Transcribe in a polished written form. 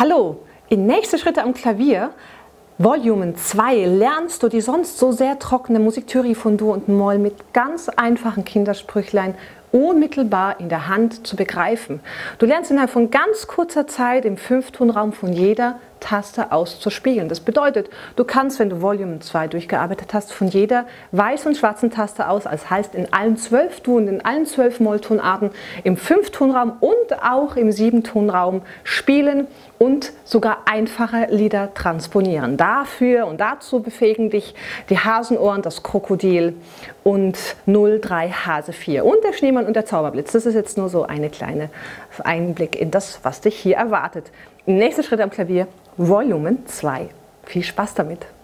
Hallo, in Nächste Schritte am Klavier, Volumen 2, lernst du die sonst so sehr trockene Musiktheorie von Dur und Moll mit ganz einfachen Kindersprüchlein unmittelbar in der Hand zu begreifen. Du lernst innerhalb von ganz kurzer Zeit im Fünftonraum von jeder Taste aus zu spielen. Das bedeutet, du kannst, wenn du Volume 2 durchgearbeitet hast, von jeder weißen und schwarzen Taste aus, das heißt in allen 12 Dur und in allen 12 Molltonarten, im 5-Tonraum und auch im 7-Tonraum spielen und sogar einfache Lieder transponieren. Dafür und dazu befähigen dich die Hasenohren, das Krokodil und 03 Hase 4 und der Schneemann und der Zauberblitz. Das ist jetzt nur so eine kleine Einblick in das, was dich hier erwartet. Nächste Schritte am Klavier, Volumen 2. Viel Spaß damit!